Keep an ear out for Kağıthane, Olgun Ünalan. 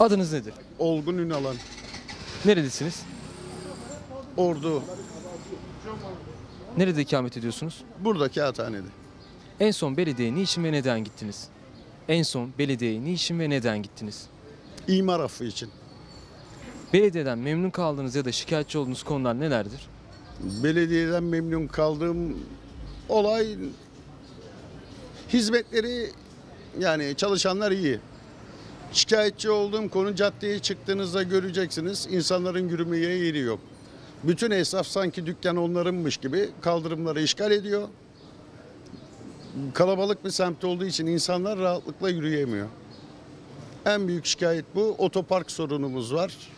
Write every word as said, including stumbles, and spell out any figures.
Adınız nedir? Olgun Ünalan. Nerelisiniz? Ordu. Nerede ikamet ediyorsunuz? Burada, Kağıthane'de. En son belediyeye niçin ve neden gittiniz? En son belediyeye niçin ve neden gittiniz? İmar affı için. Belediyeden memnun kaldığınız ya da şikayetçi olduğunuz konular nelerdir? Belediyeden memnun kaldığım olay, hizmetleri, yani çalışanlar iyi. Şikayetçi olduğum konu, caddeye çıktığınızda göreceksiniz, insanların yürümeye yeri yok. Bütün esnaf sanki dükkan onlarınmış gibi kaldırımları işgal ediyor. Kalabalık bir semt olduğu için insanlar rahatlıkla yürüyemiyor. En büyük şikayet bu. Otopark sorunumuz var.